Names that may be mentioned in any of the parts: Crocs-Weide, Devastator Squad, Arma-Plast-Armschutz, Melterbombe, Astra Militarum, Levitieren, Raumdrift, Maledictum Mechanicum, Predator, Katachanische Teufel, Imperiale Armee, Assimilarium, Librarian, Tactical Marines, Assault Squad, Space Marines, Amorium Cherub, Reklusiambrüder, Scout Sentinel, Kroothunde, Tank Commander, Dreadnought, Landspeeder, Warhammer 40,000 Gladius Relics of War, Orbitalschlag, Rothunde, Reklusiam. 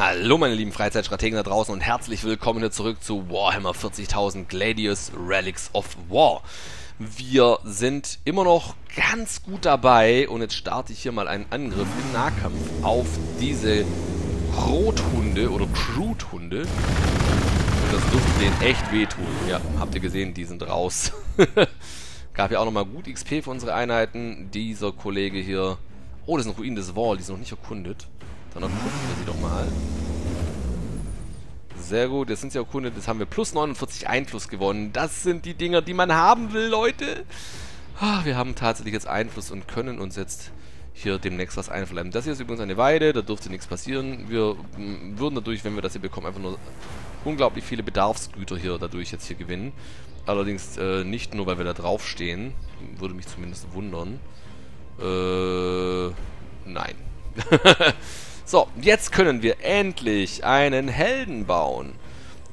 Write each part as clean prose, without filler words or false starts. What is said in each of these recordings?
Hallo meine lieben Freizeitstrategen da draußen und herzlich willkommen hier zurück zu Warhammer 40,000 Gladius Relics of War. Wir sind immer noch ganz gut dabei und jetzt starte ich hier mal einen Angriff im Nahkampf auf diese Rothunde oder Kroothunde. Das dürfte denen echt wehtun. Ja, habt ihr gesehen, die sind raus. Gab ja auch nochmal gut XP für unsere Einheiten. Dieser Kollege hier... Oh, das ist eine Ruine des Wall, die ist noch nicht erkundet. Dann erkunden wir sie doch mal. Sehr gut, jetzt sind sie erkundet. Jetzt haben wir plus 49 Einfluss gewonnen. Das sind die Dinger, die man haben will, Leute. Wir haben tatsächlich jetzt Einfluss und können uns jetzt hier demnächst was einverleiben. Das hier ist übrigens eine Weide, da dürfte nichts passieren. Wir würden dadurch, wenn wir das hier bekommen, einfach nur unglaublich viele Bedarfsgüter hier dadurch jetzt hier gewinnen. Allerdings nicht nur, weil wir da draufstehen. Würde mich zumindest wundern. Nein. So, jetzt können wir endlich einen Helden bauen.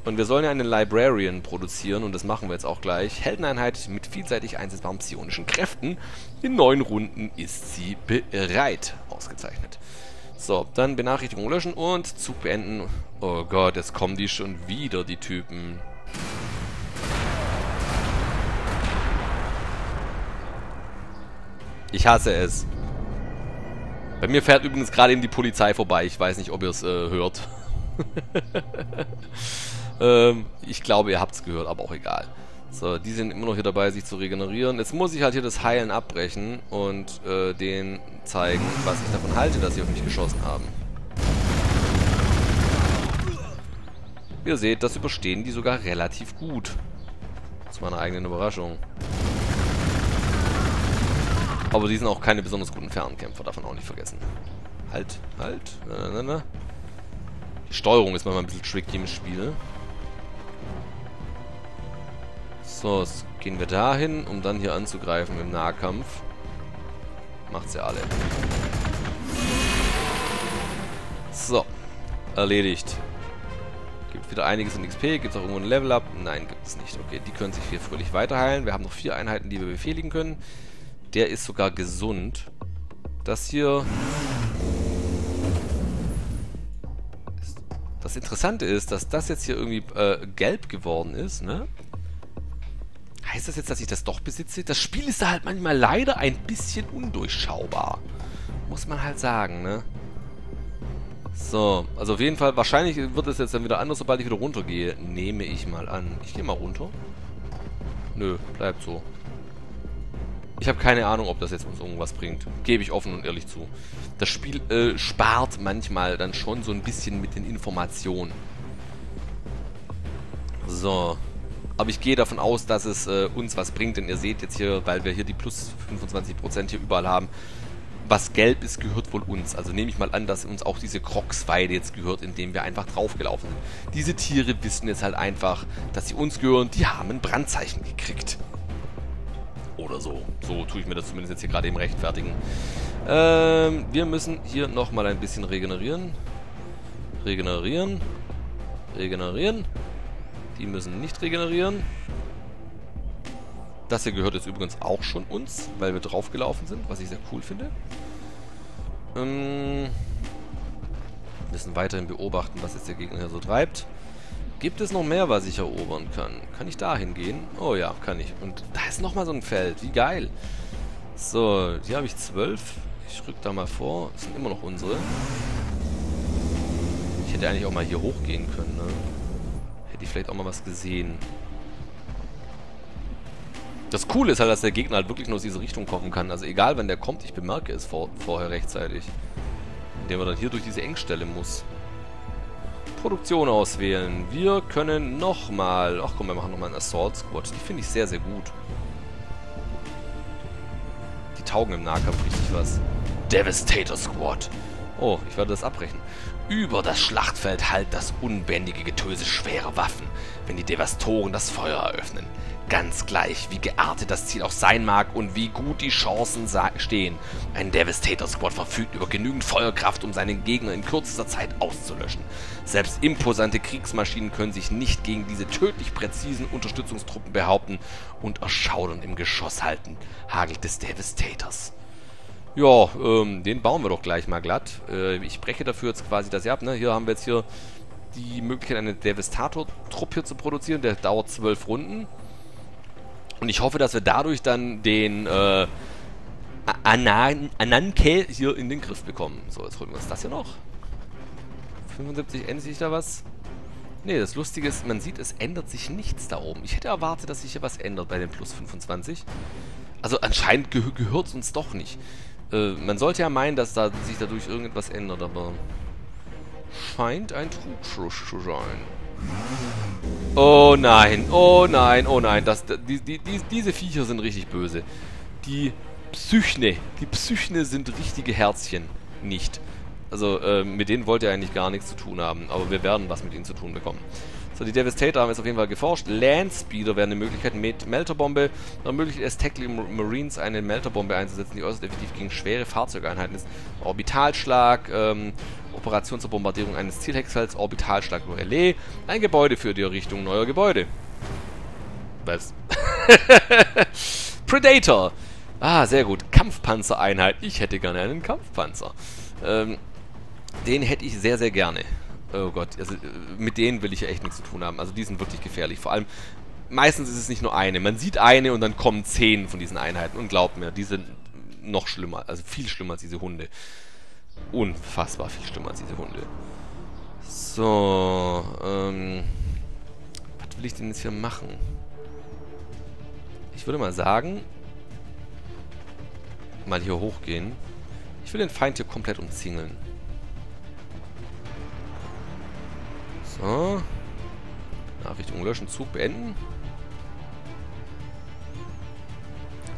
Und wir sollen ja einen Librarian produzieren und das machen wir jetzt auch gleich. Heldeneinheit mit vielseitig einsetzbaren psionischen Kräften. In 9 Runden ist sie bereit. Ausgezeichnet. So, dann Benachrichtigung löschen und Zug beenden. Oh Gott, jetzt kommen die schon wieder, die Typen. Ich hasse es. Bei mir fährt übrigens gerade eben die Polizei vorbei. Ich weiß nicht, ob ihr es hört. Ich glaube, ihr habt es gehört, aber auch egal. So, die sind immer noch hier dabei, sich zu regenerieren. Jetzt muss ich halt hier das Heilen abbrechen und denen zeigen, was ich davon halte, dass sie auf mich geschossen haben. Wie ihr seht, das überstehen die sogar relativ gut. Zu meiner eigenen Überraschung. Aber die sind auch keine besonders guten Fernkämpfer, davon auch nicht vergessen. Halt, halt. Na. Die Steuerung ist manchmal ein bisschen tricky im Spiel. So, jetzt gehen wir dahin, um dann hier anzugreifen im Nahkampf. Macht's ja alle. So, erledigt. Gibt wieder einiges in XP, gibt es auch irgendwo ein Level-Up? Nein, gibt es nicht. Okay, die können sich hier fröhlich weiterheilen. Wir haben noch 4 Einheiten, die wir befehligen können. Der ist sogar gesund. Das hier... Das Interessante ist, dass das jetzt hier irgendwie gelb geworden ist, ne? Heißt das jetzt, dass ich das doch besitze? Das Spiel ist da halt manchmal leider ein bisschen undurchschaubar. Muss man halt sagen, ne? So, also auf jeden Fall, wahrscheinlich wird es jetzt dann wieder anders, sobald ich wieder runtergehe. Nehme ich mal an. Ich gehe mal runter. Nö, bleibt so. Ich habe keine Ahnung, ob das jetzt uns irgendwas bringt. Gebe ich offen und ehrlich zu. Das Spiel spart manchmal dann schon so ein bisschen mit den Informationen. So. Aber ich gehe davon aus, dass es uns was bringt. Denn ihr seht jetzt hier, weil wir hier die plus 25% hier überall haben, was gelb ist, gehört wohl uns. Also nehme ich mal an, dass uns auch diese Crocs-Weide jetzt gehört, indem wir einfach draufgelaufen sind. Diese Tiere wissen jetzt halt einfach, dass sie uns gehören. Die haben ein Brandzeichen gekriegt. Oder so. So tue ich mir das zumindest jetzt hier gerade eben rechtfertigen. Wir müssen hier nochmal ein bisschen regenerieren. Regenerieren. Regenerieren. Die müssen nicht regenerieren. Das hier gehört jetzt übrigens auch schon uns, weil wir draufgelaufen sind, was ich sehr cool finde. Wir müssen weiterhin beobachten, was jetzt der Gegner hier so treibt. Gibt es noch mehr, was ich erobern kann? Kann ich da hingehen? Oh ja, kann ich. Und da ist nochmal so ein Feld. Wie geil. So, hier habe ich 12. Ich rück da mal vor. Das sind immer noch unsere. Ich hätte eigentlich auch mal hier hochgehen können, ne? Hätte ich vielleicht auch mal was gesehen. Das Coole ist halt, dass der Gegner halt wirklich nur aus dieser Richtung kommen kann. Also egal, wann der kommt, ich bemerke es vorher rechtzeitig. Indem man dann hier durch diese Engstelle muss. Produktion auswählen. Wir können nochmal... Ach komm, wir machen nochmal einen Assault Squad. Die finde ich sehr, sehr gut. Die taugen im Nahkampf richtig was. Devastator Squad. Oh, ich werde das abbrechen. Über das Schlachtfeld hallt das unbändige Getöse schwerer Waffen, wenn die Devastatoren das Feuer eröffnen. Ganz gleich, wie geartet das Ziel auch sein mag und wie gut die Chancen stehen. Ein Devastator-Squad verfügt über genügend Feuerkraft, um seinen Gegner in kürzester Zeit auszulöschen. Selbst imposante Kriegsmaschinen können sich nicht gegen diese tödlich präzisen Unterstützungstruppen behaupten und erschaudern im Geschoss halten, hagelt des Devastators. Ja, den bauen wir doch gleich mal glatt. Ich breche dafür jetzt quasi das hier ab. Ne? Hier haben wir jetzt hier die Möglichkeit, eine Devastator-Truppe hier zu produzieren. Der dauert 12 Runden. Und ich hoffe, dass wir dadurch dann den Ananke hier in den Griff bekommen. So, jetzt holen wir uns das hier noch. 75, ändert sich da was? Ne, das Lustige ist, man sieht, es ändert sich nichts da oben. Ich hätte erwartet, dass sich hier was ändert bei den plus 25. Also anscheinend gehört es uns doch nicht. Man sollte ja meinen, dass da sich dadurch irgendetwas ändert, aber scheint ein Trugschluss zu sein. Oh nein, oh nein, oh nein. Diese Viecher sind richtig böse. Die Psychne sind richtige Herzchen. Nicht. Also mit denen wollte er eigentlich gar nichts zu tun haben, aber wir werden was mit ihnen zu tun bekommen. So, die Devastator haben jetzt auf jeden Fall geforscht. Landspeeder wäre eine Möglichkeit mit Melterbombe. Noch möglich ist, Tactical Marines eine Melterbombe einzusetzen, die äußerst effektiv gegen schwere Fahrzeugeinheiten ist. Orbitalschlag, Operation zur Bombardierung eines Zielhexfelds, Orbitalschlag nur LE, ein Gebäude für die Errichtung neuer Gebäude. Was? Predator! Ah, sehr gut. Kampfpanzereinheit. Ich hätte gerne einen Kampfpanzer. Den hätte ich sehr, sehr gerne. Oh Gott, also mit denen will ich ja echt nichts zu tun haben. Also die sind wirklich gefährlich. Vor allem, meistens ist es nicht nur eine. Man sieht eine und dann kommen 10 von diesen Einheiten. Und glaubt mir, die sind noch schlimmer. Also viel schlimmer als diese Hunde. Unfassbar viel schlimmer als diese Hunde. So, was will ich denn jetzt hier machen? Ich würde mal sagen, mal hier hochgehen. Ich will den Feind hier komplett umzingeln. So. Nachrichtung löschen, Zug beenden.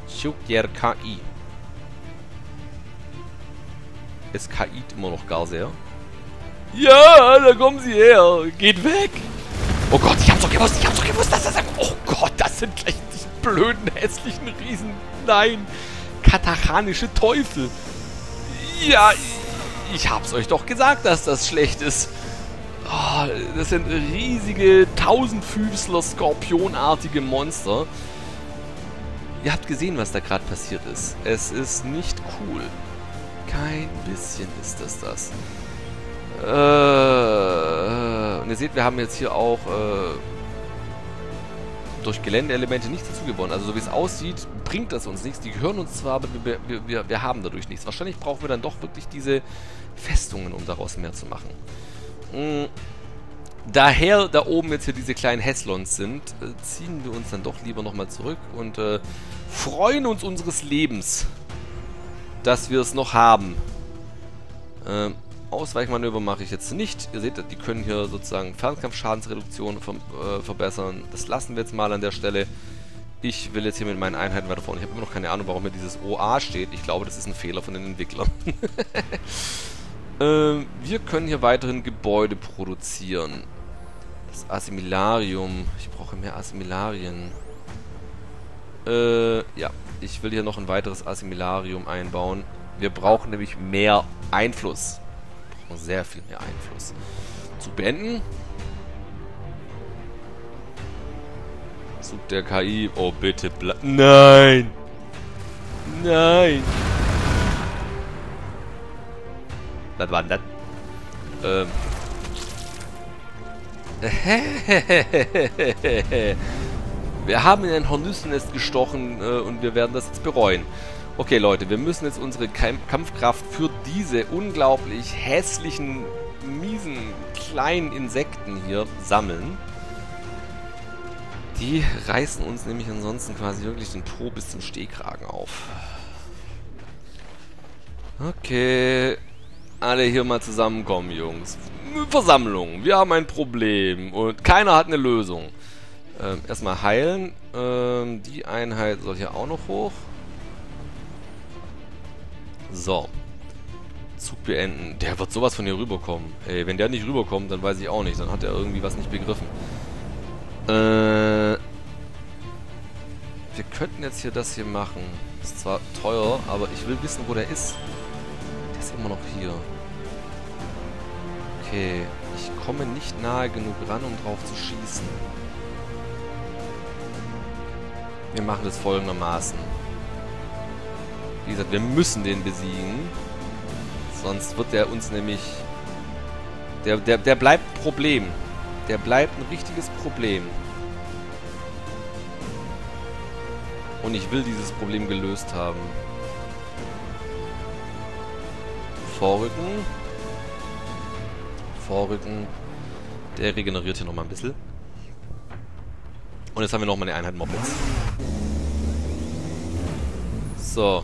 Zug der KI. Es KI't immer noch gar sehr. Ja, da kommen sie her. Geht weg. Oh Gott, ich hab's doch gewusst, dass das... Oh Gott, das sind gleich diese blöden, hässlichen Riesen. Nein. Katachanische Teufel. Ja, ich hab's euch doch gesagt, dass das schlecht ist. Oh, das sind riesige Tausendfüßler-Skorpionartige Monster. Ihr habt gesehen, was da gerade passiert ist. Es ist nicht cool. Kein bisschen ist das. Und ihr seht, wir haben jetzt hier auch durch Geländeelemente nichts dazu gewonnen. Also so wie es aussieht, bringt das uns nichts. Die gehören uns zwar, aber wir haben dadurch nichts. Wahrscheinlich brauchen wir dann doch wirklich diese Festungen, um daraus mehr zu machen. Daher da oben jetzt hier diese kleinen Häslons sind, ziehen wir uns dann doch lieber nochmal zurück und freuen uns unseres Lebens, dass wir es noch haben. Ausweichmanöver mache ich jetzt nicht. Ihr seht, die können hier sozusagen Fernkampfschadensreduktion verbessern. Das lassen wir jetzt mal an der Stelle. Ich will jetzt hier mit meinen Einheiten weiter vorne. Ich habe immer noch keine Ahnung, warum hier dieses OA steht. Ich glaube, das ist ein Fehler von den Entwicklern. Wir können hier weiterhin Gebäude produzieren. Das Assimilarium. Ich brauche mehr Assimilarien. Ja, ich will hier noch ein weiteres Assimilarium einbauen. Wir brauchen nämlich mehr Einfluss. Wir brauchen sehr viel mehr Einfluss. Zu beenden. Zug der KI. Oh, bitte bleib. Nein! Nein! Das war das. Wir haben in ein Hornissennest gestochen und wir werden das jetzt bereuen. Okay, Leute, wir müssen jetzt unsere Kampfkraft für diese unglaublich hässlichen, miesen, kleinen Insekten hier sammeln. Die reißen uns nämlich ansonsten quasi wirklich den Po bis zum Stehkragen auf. Okay. Alle hier mal zusammenkommen, Jungs. Versammlung. Wir haben ein Problem. Und keiner hat eine Lösung. Erstmal heilen. Die Einheit soll hier auch noch hoch. So. Zug beenden. Der wird sowas von hier rüberkommen. Ey, wenn der nicht rüberkommt, dann weiß ich auch nicht. Dann hat er irgendwie was nicht begriffen. Wir könnten jetzt hier das hier machen. Ist zwar teuer, aber ich will wissen, wo der ist. Ist immer noch hier. Okay, ich komme nicht nahe genug ran, um drauf zu schießen. Wir machen das folgendermaßen. Wie gesagt, wir müssen den besiegen. Sonst wird der uns nämlich... Der bleibt ein Problem. Der bleibt ein richtiges Problem. Und ich will dieses Problem gelöst haben. Vorrücken. Vorrücken. Der regeneriert hier nochmal ein bisschen. Und jetzt haben wir nochmal eine Einheit Mopeds. So.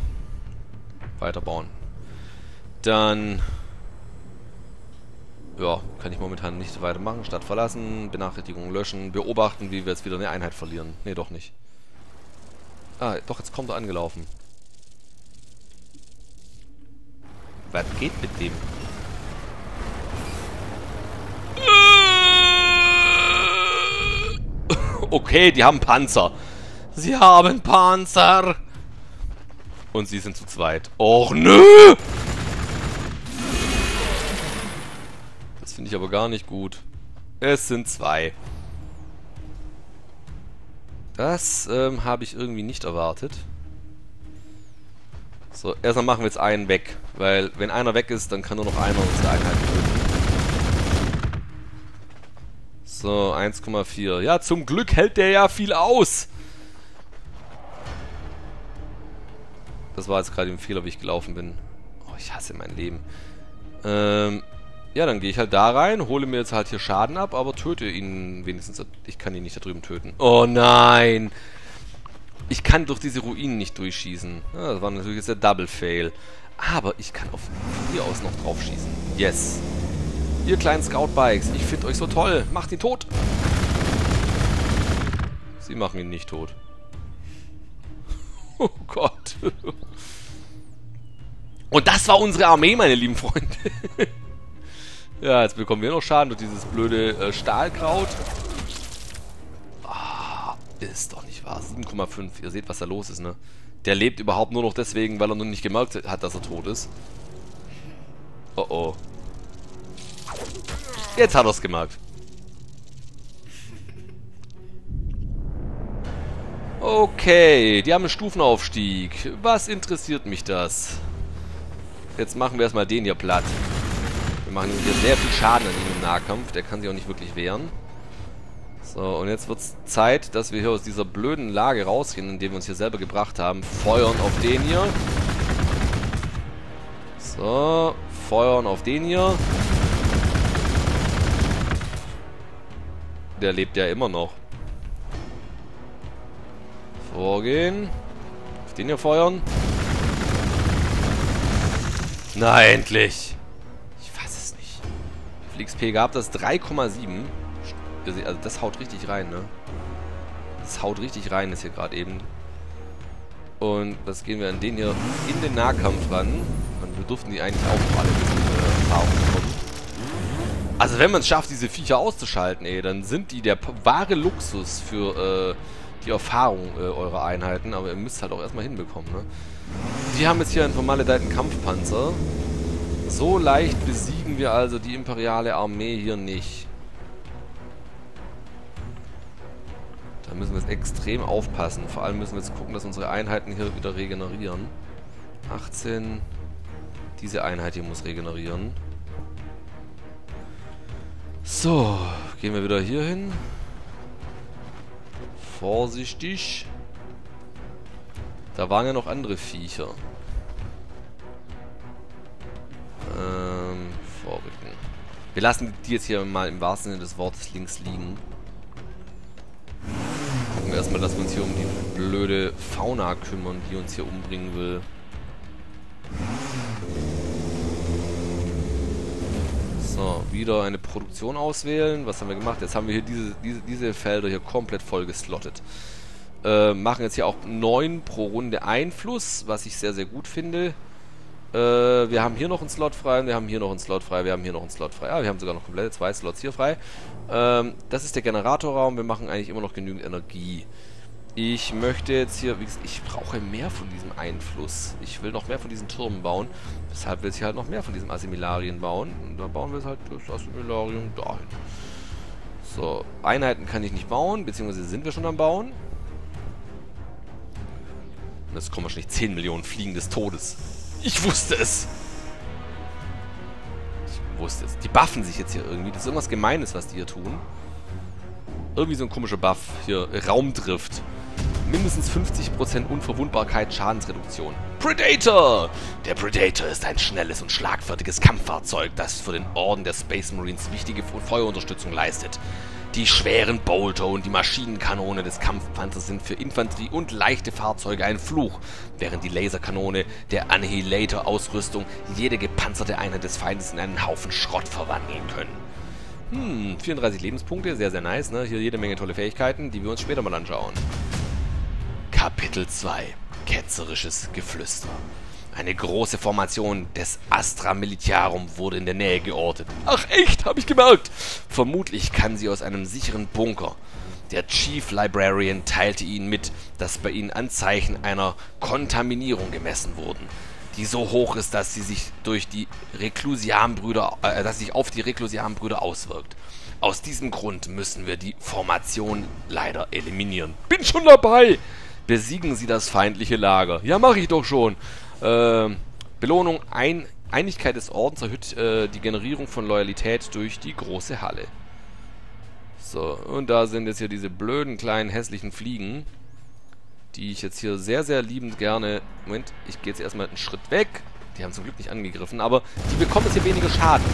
Weiterbauen. Dann... Ja, kann ich momentan nicht weitermachen. Stadt verlassen, Benachrichtigung löschen, beobachten, wie wir jetzt wieder eine Einheit verlieren. Ne, doch nicht. Ah, doch, jetzt kommt er angelaufen. Was geht mit dem? Okay, die haben Panzer. Sie haben Panzer. Und sie sind zu zweit. Och, nö! Das finde ich aber gar nicht gut. Es sind zwei. Das habe ich irgendwie nicht erwartet. So, erstmal machen wir jetzt einen weg. Weil, wenn einer weg ist, dann kann nur noch einer unsere Einheit töten. So, 1,4. Ja, zum Glück hält der ja viel aus. Das war jetzt gerade ein Fehler, wie ich gelaufen bin. Oh, ich hasse mein Leben. Ja, dann gehe ich halt da rein, hole mir jetzt halt hier Schaden ab, aber töte ihn wenigstens. Ich kann ihn nicht da drüben töten. Oh nein! Ich kann durch diese Ruinen nicht durchschießen. Ja, das war natürlich jetzt der Double Fail. Aber ich kann auf hier aus noch drauf schießen. Yes! Ihr kleinen Scout-Bikes, ich finde euch so toll. Macht ihn tot! Sie machen ihn nicht tot. Oh Gott. Und das war unsere Armee, meine lieben Freunde. Ja, jetzt bekommen wir noch Schaden durch dieses blöde Stahlkraut. Ah, ist doch nicht wahr. 7,5. Ihr seht, was da los ist, ne? Der lebt überhaupt nur noch deswegen, weil er noch nicht gemerkt hat, dass er tot ist. Oh oh. Jetzt hat er es gemerkt. Okay, die haben einen Stufenaufstieg. Was interessiert mich das? Jetzt machen wir erstmal den hier platt. Wir machen hier sehr viel Schaden an ihm im Nahkampf. Der kann sich auch nicht wirklich wehren. So, und jetzt wird es Zeit, dass wir hier aus dieser blöden Lage rausgehen, in der wir uns hier selber gebracht haben. Feuern auf den hier. So, feuern auf den hier. Der lebt ja immer noch. Vorgehen. Auf den hier feuern. Na, endlich! Ich fass es nicht. Wie viel XP gab das? 3,7. Also das haut richtig rein, ne? Das haut richtig rein, ist hier gerade eben. Und das gehen wir an den hier in den Nahkampf ran. Und wir durften die eigentlich auch alle ein bisschen Erfahrung bekommen. Also wenn man es schafft, diese Viecher auszuschalten, ey, dann sind die der wahre Luxus für... die Erfahrung eurer Einheiten, aber ihr müsst halt auch erstmal hinbekommen, ne? Die haben jetzt hier einen vermaledeiten Kampfpanzer. So leicht besiegen wir also die imperiale Armee hier nicht. Da müssen wir jetzt extrem aufpassen. Vor allem müssen wir jetzt gucken, dass unsere Einheiten hier wieder regenerieren. 18. Diese Einheit hier muss regenerieren. So, gehen wir wieder hier hin. Vorsichtig. Da waren ja noch andere Viecher. Vorrücken. Wir lassen die jetzt hier mal im wahrsten Sinne des Wortes links liegen. Gucken wir erstmal, dass wir uns hier um die blöde Fauna kümmern, die uns hier umbringen will. So, wieder eine Produktion auswählen. Was haben wir gemacht? Jetzt haben wir hier diese Felder hier komplett voll geslottet. Machen jetzt hier auch 9 pro Runde Einfluss, was ich sehr, sehr gut finde. Wir haben hier noch einen Slot frei, wir haben hier noch einen Slot frei, wir haben hier noch einen Slot frei. Ah, wir haben sogar noch komplette 2 Slots hier frei. Das ist der Generatorraum. Wir machen eigentlich immer noch genügend Energie. Ich möchte jetzt hier, wie gesagt, ich brauche mehr von diesem Einfluss. Ich will noch mehr von diesen Türmen bauen. Deshalb will ich halt noch mehr von diesem Assimilarien bauen. Und da bauen wir jetzt halt das Assimilarium dahin. So, Einheiten kann ich nicht bauen, beziehungsweise sind wir schon am Bauen. Und jetzt kommen wahrscheinlich 10 Millionen Fliegen des Todes. Ich wusste es! Ich wusste es. Die buffen sich jetzt hier irgendwie. Das ist irgendwas Gemeines, was die hier tun. Irgendwie so ein komischer Buff. Hier, Raumdrift. Mindestens 50% Unverwundbarkeit, Schadensreduktion. Predator! Der Predator ist ein schnelles und schlagfertiges Kampffahrzeug, das für den Orden der Space Marines wichtige Feuerunterstützung leistet. Die schweren Bolter und die Maschinenkanone des Kampfpanzers sind für Infanterie und leichte Fahrzeuge ein Fluch, während die Laserkanone der Annihilator-Ausrüstung jede gepanzerte Einheit des Feindes in einen Haufen Schrott verwandeln können. 34 Lebenspunkte, sehr, sehr nice, ne? Hier jede Menge tolle Fähigkeiten, die wir uns später mal anschauen. Kapitel 2. Ketzerisches Geflüster. Eine große Formation des Astra Militarum wurde in der Nähe geortet. Ach echt, habe ich gemerkt! Vermutlich kann sie aus einem sicheren Bunker. Der Chief Librarian teilte ihnen mit, dass bei ihnen Anzeichen einer Kontaminierung gemessen wurden, die so hoch ist, dass sie sich auf die Reklusiambrüder auswirkt. Aus diesem Grund müssen wir die Formation leider eliminieren. Bin schon dabei! Besiegen Sie das feindliche Lager. Ja, mache ich doch schon. Belohnung, Einigkeit des Ordens erhöht die Generierung von Loyalität durch die große Halle. So, und da sind jetzt hier diese blöden, kleinen, hässlichen Fliegen, die ich jetzt hier sehr, sehr liebend gerne... Moment, ich gehe jetzt erstmal einen Schritt weg. Die haben zum Glück nicht angegriffen, aber die bekommen jetzt hier weniger Schaden.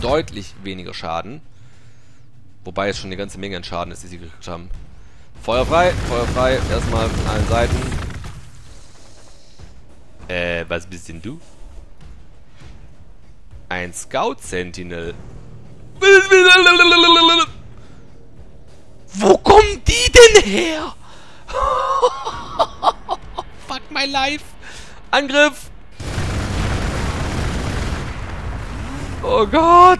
Deutlich weniger Schaden. Wobei es schon eine ganze Menge an Schaden ist, die sie gekriegt haben. Feuer frei, erstmal von allen Seiten. Was bist denn du? Ein Scout Sentinel. Wo kommen die denn her? Fuck my life. Angriff. Oh Gott.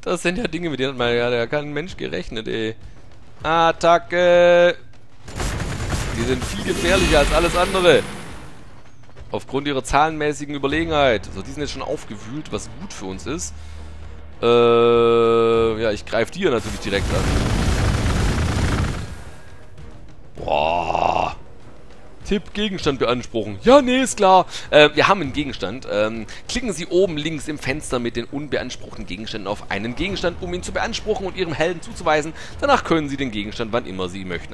Das sind ja Dinge, mit denen man ja kein Mensch gerechnet, ey. Attacke! Die sind viel gefährlicher als alles andere. Aufgrund ihrer zahlenmäßigen Überlegenheit. So, die sind jetzt schon aufgewühlt, was gut für uns ist. Ja, ich greife die hier natürlich direkt an. Boah. Tipp, Gegenstand beanspruchen. Ja, nee, ist klar. Wir haben einen Gegenstand. Klicken Sie oben links im Fenster mit den unbeanspruchten Gegenständen auf einen Gegenstand, um ihn zu beanspruchen und Ihrem Helden zuzuweisen. Danach können Sie den Gegenstand, wann immer Sie möchten,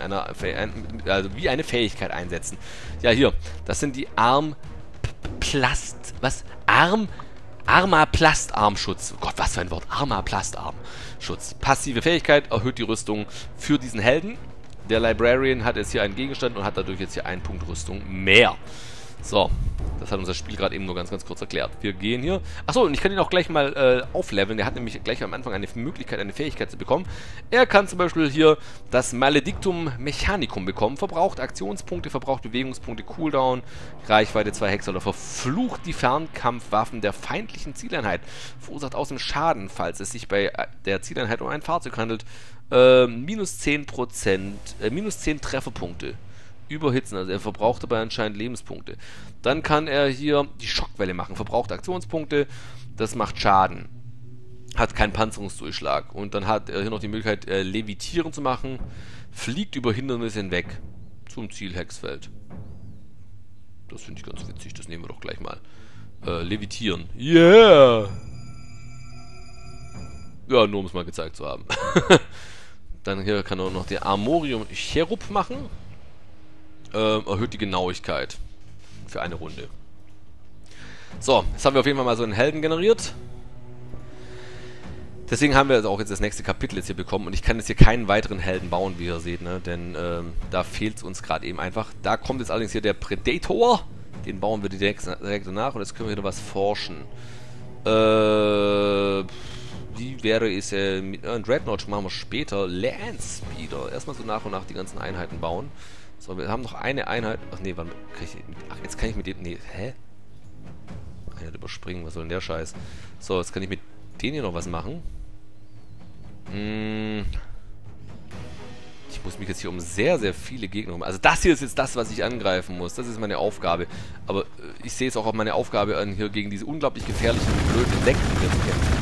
wie eine Fähigkeit einsetzen. Ja, hier. Das sind die Arma-Plast-Armschutz. Oh Gott, was für ein Wort. Arma-Plast-Armschutz. Passive Fähigkeit erhöht die Rüstung für diesen Helden. Der Librarian hat jetzt hier einen Gegenstand und hat dadurch jetzt hier einen Punkt Rüstung mehr. So, das hat unser Spiel gerade eben nur ganz, ganz kurz erklärt. Wir gehen hier... Achso, und ich kann ihn auch gleich mal aufleveln. Der hat nämlich gleich am Anfang eine Möglichkeit, eine Fähigkeit zu bekommen. Er kann zum Beispiel hier das Maledictum Mechanicum bekommen. Verbraucht Aktionspunkte, verbraucht Bewegungspunkte, Cooldown, Reichweite 2 Hexer oder verflucht die Fernkampfwaffen der feindlichen Zieleinheit. Verursacht außerdem Schaden, falls es sich bei der Zieleinheit um ein Fahrzeug handelt. Minus 10 Trefferpunkte. Überhitzen, also er verbraucht dabei anscheinend Lebenspunkte. Dann kann er hier die Schockwelle machen, verbraucht Aktionspunkte, das macht Schaden. Hat keinen Panzerungsdurchschlag. Und dann hat er hier noch die Möglichkeit, Levitieren zu machen. Fliegt über Hindernisse hinweg zum Ziel Hexfeld. Das finde ich ganz witzig, das nehmen wir doch gleich mal. Levitieren. Yeah! Ja, nur um es mal gezeigt zu haben. Dann hier kann er noch den Amorium Cherub machen. Erhöht die Genauigkeit. Für eine Runde. So, jetzt haben wir auf jeden Fall mal so einen Helden generiert. Deswegen haben wir also auch jetzt das nächste Kapitel jetzt hier bekommen. Und ich kann jetzt hier keinen weiteren Helden bauen, wie ihr seht, ne? Denn da fehlt es uns gerade eben einfach. Da kommt jetzt allerdings hier der Predator. Den bauen wir direkt danach. Und jetzt können wir wieder was forschen. Wie wäre es mit Dreadnought machen wir später. Landspeeder. Erstmal so nach und nach die ganzen Einheiten bauen. So, wir haben noch eine Einheit. Ach nee, wann kann ich, ach, jetzt kann ich mit dem. Nee, hä? Einheit überspringen, was soll denn der Scheiß? So, jetzt kann ich mit denen hier noch was machen. Ich muss mich jetzt hier um sehr, sehr viele Gegner kümmern. Also das hier ist jetzt das, was ich angreifen muss. Das ist meine Aufgabe. Aber ich sehe es auch auf meine Aufgabe an, hier gegen diese unglaublich gefährlichen, blöden Insekten hier zu kämpfen.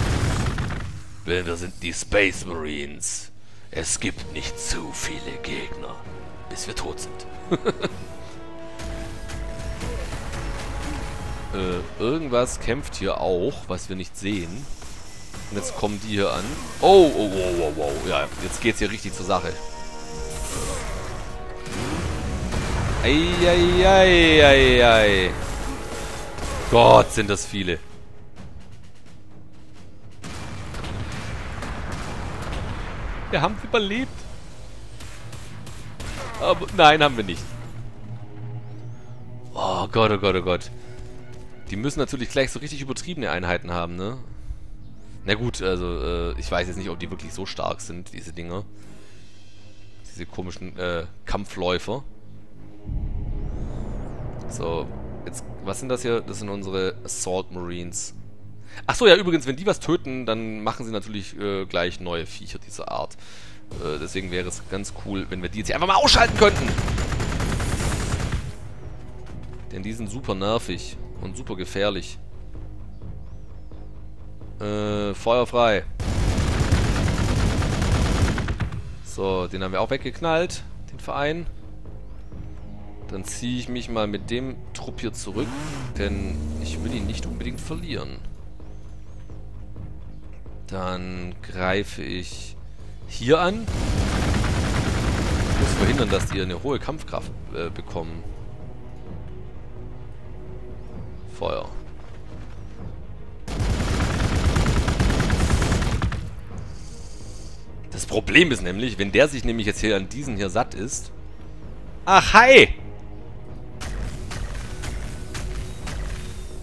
Denn wir sind die Space Marines. Es gibt nicht zu viele Gegner, bis wir tot sind. Irgendwas kämpft hier auch, was wir nicht sehen. Und jetzt kommen die hier an. Oh, oh, oh, oh, oh. Ja, jetzt geht's hier richtig zur Sache. Eieieiei. Ei, ei, ei. Gott, sind das viele. Wir haben überlebt. Aber nein, haben wir nicht. Oh Gott, oh Gott, oh Gott. Die müssen natürlich gleich so richtig übertriebene Einheiten haben, ne? Na gut, also ich weiß jetzt nicht, ob die wirklich so stark sind, diese Dinger. Diese komischen Kampfläufer. So, jetzt, was sind das hier? Das sind unsere Assault Marines. Achso, ja, übrigens, wenn die was töten, dann machen sie natürlich gleich neue Viecher dieser Art. Deswegen wäre es ganz cool, wenn wir die jetzt hier einfach mal ausschalten könnten. Denn die sind super nervig und super gefährlich. Feuer frei. So, den haben wir auch weggeknallt, den Verein. Dann ziehe ich mich mal mit dem Trupp hier zurück, denn ich will ihn nicht unbedingt verlieren. Dann greife ich hier an. Ich muss verhindern, dass die eine hohe Kampfkraft bekommen. Feuer. Das Problem ist nämlich, wenn der sich nämlich jetzt hier an diesen hier satt ist... Ach, hi!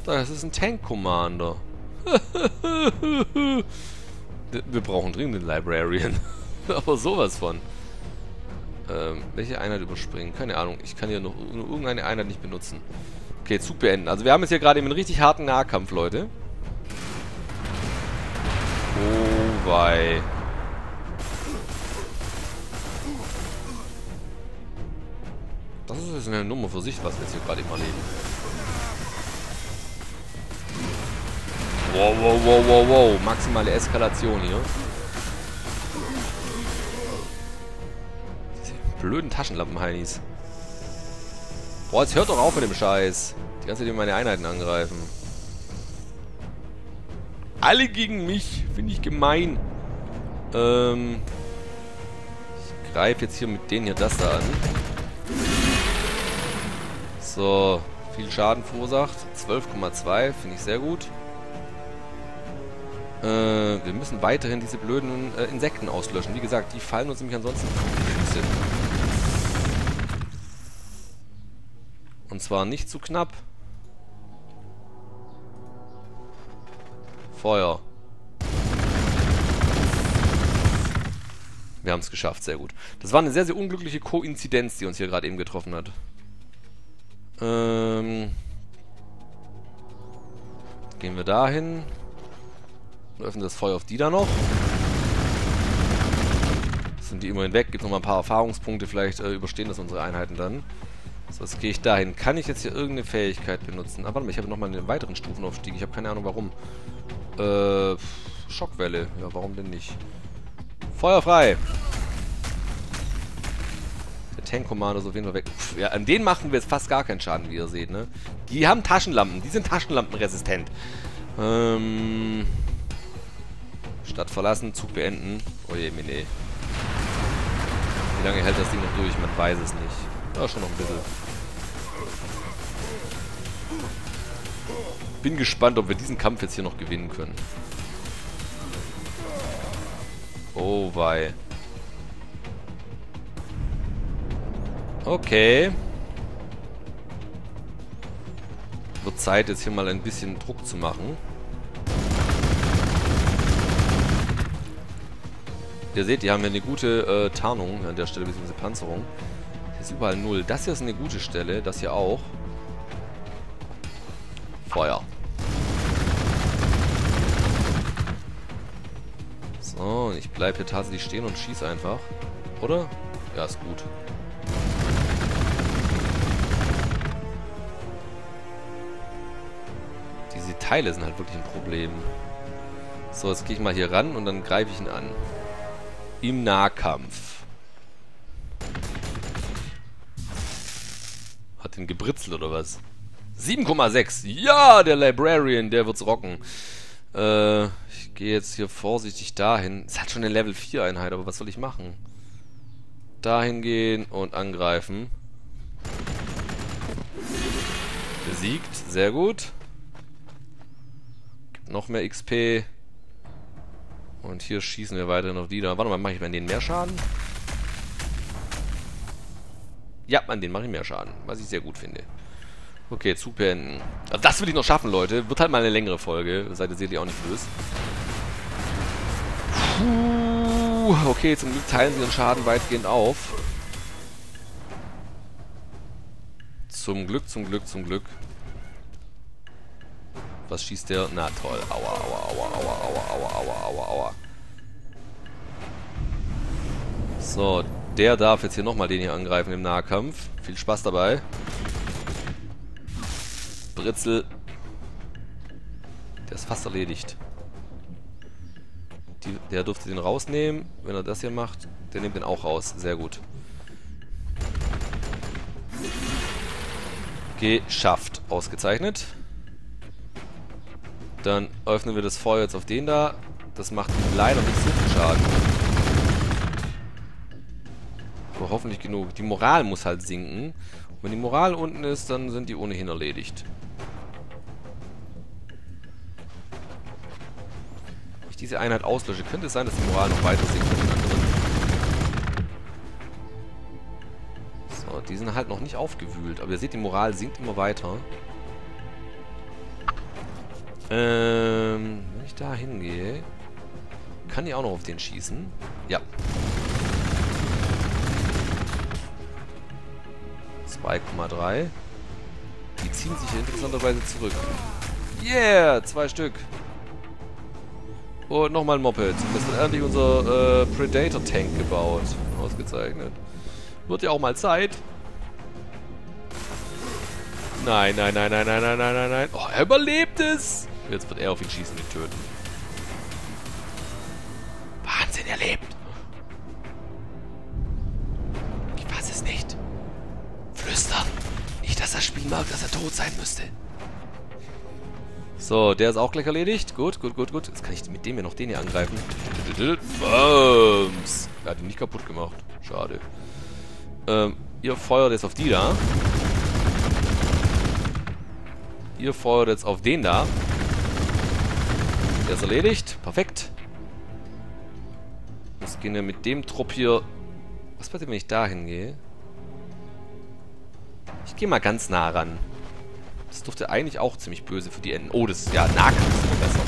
Das ist ein Tank Commander. Wir brauchen dringend den Librarian. Aber sowas von. Welche Einheit überspringen? Keine Ahnung. Ich kann hier noch irgendeine Einheit nicht benutzen. Okay, Zug beenden. Also wir haben jetzt hier gerade eben einen richtig harten Nahkampf, Leute. Oh wei. Das ist jetzt eine Nummer für sich, was wir jetzt hier gerade eben erleben. Wow, wow, wow, wow, wow. Maximale Eskalation hier. Diese blöden Taschenlampen-Heinis. Boah, jetzt hört doch auf mit dem Scheiß. Die ganze Zeit meine Einheiten angreifen. Alle gegen mich. Finde ich gemein. Ich greife jetzt hier mit denen hier das da an. So. Viel Schaden verursacht. 12,2. Finde ich sehr gut. Wir müssen weiterhin diese blöden Insekten auslöschen. Wie gesagt, die fallen uns nämlich ansonsten auf die Füße. Und zwar nicht zu knapp. Feuer. Wir haben es geschafft, sehr gut. Das war eine sehr, sehr unglückliche Koinzidenz, die uns hier gerade eben getroffen hat. Gehen wir dahin. Öffnen das Feuer auf die da noch. Sind die immerhin weg. Gibt noch mal ein paar Erfahrungspunkte. Vielleicht überstehen das unsere Einheiten dann. So, jetzt gehe ich dahin. Kann ich jetzt hier irgendeine Fähigkeit benutzen? Aber warte mal, ich habe nochmal einen weiteren Stufenaufstieg. Ich habe keine Ahnung warum. Schockwelle. Ja, warum denn nicht? Feuer frei! Der Tank Commander ist auf jeden Fall weg. Pff, ja, an denen machen wir jetzt fast gar keinen Schaden, wie ihr seht, ne? Die haben Taschenlampen. Die sind taschenlampenresistent. Stadt verlassen, Zug beenden. Oh je, mene. Wie lange hält das Ding noch durch? Man weiß es nicht. Ja, schon noch ein bisschen. Bin gespannt, ob wir diesen Kampf jetzt hier noch gewinnen können. Oh wei. Okay. Wird Zeit, jetzt hier mal ein bisschen Druck zu machen. Ihr seht, die haben hier eine gute Tarnung an der Stelle, bzw. Panzerung. Hier ist überall null. Das hier ist eine gute Stelle, das hier auch. Feuer. So, ich bleibe hier tatsächlich stehen und schieße einfach. Oder? Ja, ist gut. Diese Teile sind halt wirklich ein Problem. So, jetzt gehe ich mal hier ran und dann greife ich ihn an. Im Nahkampf. Hat den gebritzelt oder was? 7,6. Ja, der Librarian, der wird's rocken. Ich gehe jetzt hier vorsichtig dahin. Es hat schon eine Level 4 Einheit, aber was soll ich machen? Dahin gehen und angreifen. Besiegt, sehr gut. Gibt noch mehr XP. Und hier schießen wir weiterhin auf die da. Warte mal, mache ich bei denen mehr Schaden? Ja, an denen mache ich mehr Schaden, was ich sehr gut finde. Okay, Zug beenden. Also das will ich noch schaffen, Leute. Wird halt mal eine längere Folge. Seid ihr sicherlich auch nicht böse. Puh, okay, zum Glück teilen sie den Schaden weitgehend auf. Zum Glück, zum Glück, zum Glück. Was schießt der? Na toll. Aua, aua, aua, aua, aua, aua, aua, aua. So, der darf jetzt hier nochmal den hier angreifen im Nahkampf. Viel Spaß dabei. Britzel. Der ist fast erledigt. Der durfte den rausnehmen. Wenn er das hier macht, der nimmt den auch raus. Sehr gut. Geschafft. Ausgezeichnet. Dann öffnen wir das Feuer jetzt auf den da. Das macht ihm leider nicht so viel Schaden. Aber hoffentlich genug. Die Moral muss halt sinken. Und wenn die Moral unten ist, dann sind die ohnehin erledigt. Wenn ich diese Einheit auslösche, könnte es sein, dass die Moral noch weiter sinkt. So, die sind halt noch nicht aufgewühlt. Aber ihr seht, die Moral sinkt immer weiter. Wenn ich da hingehe, kann ich auch noch auf den schießen. Ja. Die ziehen sich interessanterweise zurück. Yeah! 2 Stück. Und nochmal ein Moped. Das wird endlich unser Predator-Tank gebaut. Ausgezeichnet. Wird ja auch mal Zeit. Nein, nein, nein, nein, nein, nein, nein, nein, nein. Oh, er überlebt es! Jetzt wird er auf ihn schießen und ihn töten. Wahnsinn, er lebt! Dass er tot sein müsste. So, der ist auch gleich erledigt. Gut, gut, gut, gut. Jetzt kann ich mit dem hier noch den hier angreifen. Bums. Er hat ihn nicht kaputt gemacht. Schade. Ihr feuert jetzt auf die da. Ihr feuert jetzt auf den da. Der ist erledigt. Perfekt. Jetzt gehen wir mit dem Trupp hier... Was passiert, wenn ich da hingehe? Ich gehe mal ganz nah ran. Das dürfte eigentlich auch ziemlich böse für die enden. Oh, das ist ja Nahkampf ist immer besser.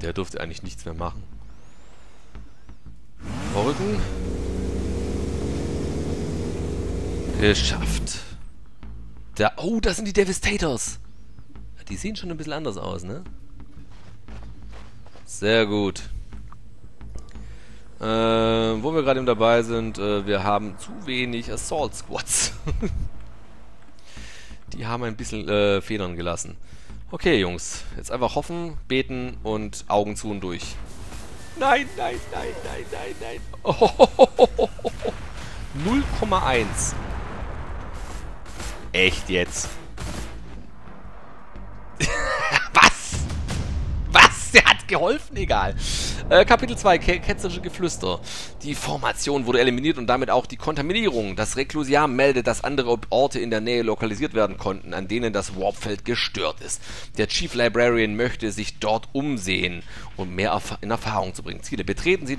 Der dürfte eigentlich nichts mehr machen. Vorrücken. Geschafft. Da, oh, das sind die Devastators. Die sehen schon ein bisschen anders aus, ne? Sehr gut. Wo wir gerade eben dabei sind, wir haben zu wenig Assault Squads. Die haben ein bisschen Federn gelassen. Okay, Jungs. Jetzt einfach hoffen, beten und Augen zu und durch. Nein, nein, nein, nein, nein, nein. Oh, 0,1. Echt jetzt? Was? Was? Der hat geholfen? Egal. Kapitel 2, ketzerische Geflüster. Die Formation wurde eliminiert und damit auch die Kontaminierung. Das Reklusiam meldet, dass andere Orte in der Nähe lokalisiert werden konnten, an denen das Warpfeld gestört ist. Der Chief Librarian möchte sich dort umsehen, um mehr in Erfahrung zu bringen. Ziele: Betreten Sie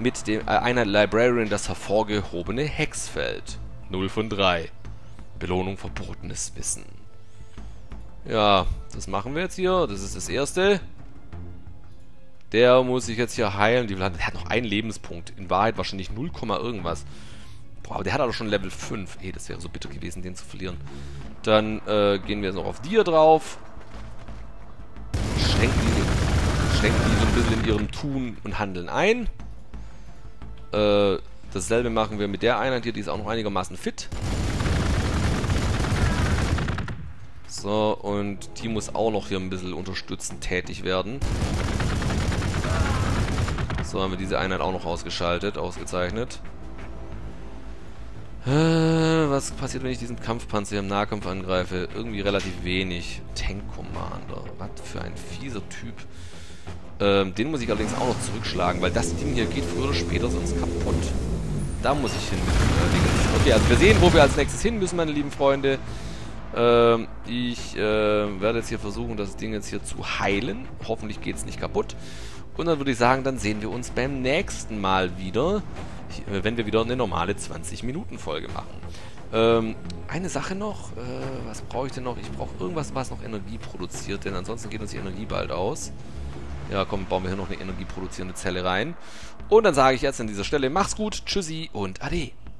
mit dem einer Librarian das hervorgehobene Hexfeld. 0 von 3. Belohnung verbotenes Wissen. Ja, das machen wir jetzt hier. Das ist das Erste. Der muss sich jetzt hier heilen. Der hat noch einen Lebenspunkt. In Wahrheit wahrscheinlich 0, irgendwas. Boah, aber der hat aber schon Level 5. Ey, das wäre so bitter gewesen, den zu verlieren. Dann gehen wir jetzt noch auf die hier drauf. Schränken die so ein bisschen in ihrem Tun und Handeln ein. Dasselbe machen wir mit der Einheit hier. Die ist auch noch einigermaßen fit. So, und die muss auch noch hier ein bisschen unterstützend tätig werden. So, haben wir diese Einheit auch noch ausgeschaltet, ausgezeichnet. was passiert, wenn ich diesen Kampfpanzer hier im Nahkampf angreife? Irgendwie relativ wenig. Tank Commander. Was für ein fieser Typ. Den muss ich allerdings auch noch zurückschlagen, weil das Ding hier geht früher oder später sonst kaputt. Da muss ich hin. Okay, also wir sehen, wo wir als nächstes hin müssen, meine lieben Freunde. Ich werde jetzt hier versuchen, das Ding jetzt hier zu heilen. Hoffentlich geht es nicht kaputt. Und dann würde ich sagen, dann sehen wir uns beim nächsten Mal wieder, wenn wir wieder eine normale 20-Minuten-Folge machen. Eine Sache noch. Was brauche ich denn noch? Ich brauche irgendwas, was noch Energie produziert, denn ansonsten geht uns die Energie bald aus. Ja, komm, bauen wir hier noch eine energieproduzierende Zelle rein. Und dann sage ich jetzt an dieser Stelle, mach's gut, tschüssi und ade.